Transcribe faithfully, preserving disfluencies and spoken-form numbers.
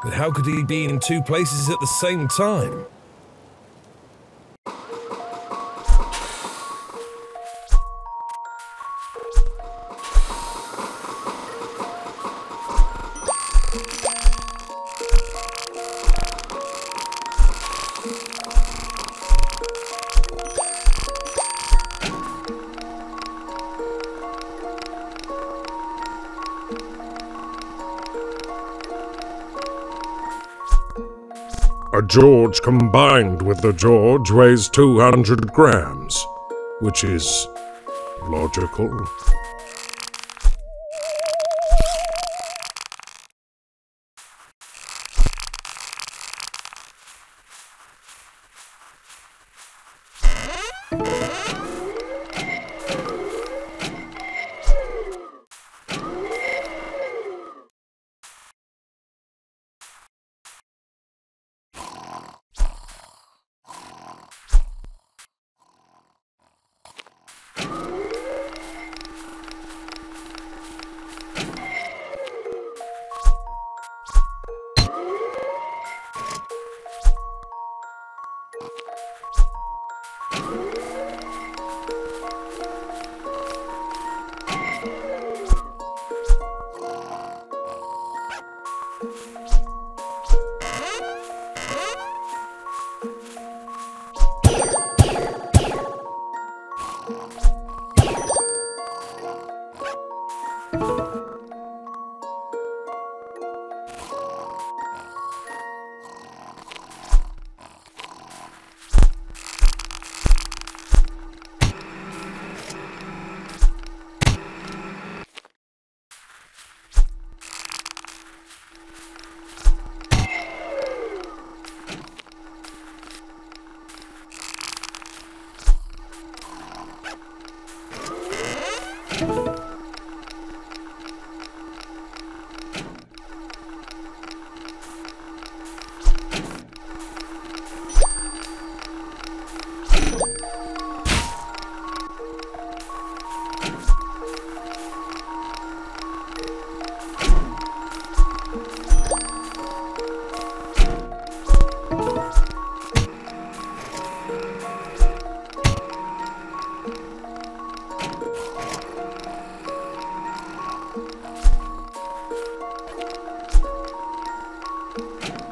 But how could he be in two places at the same time? A George combined with the George weighs two hundred grams, which is logical. You